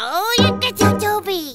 Oh, you got your Toby.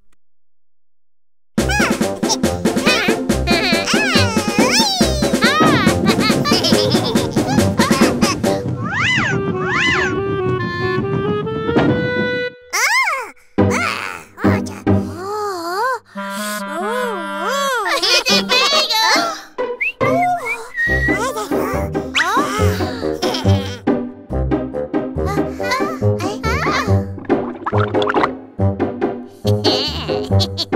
Hehehe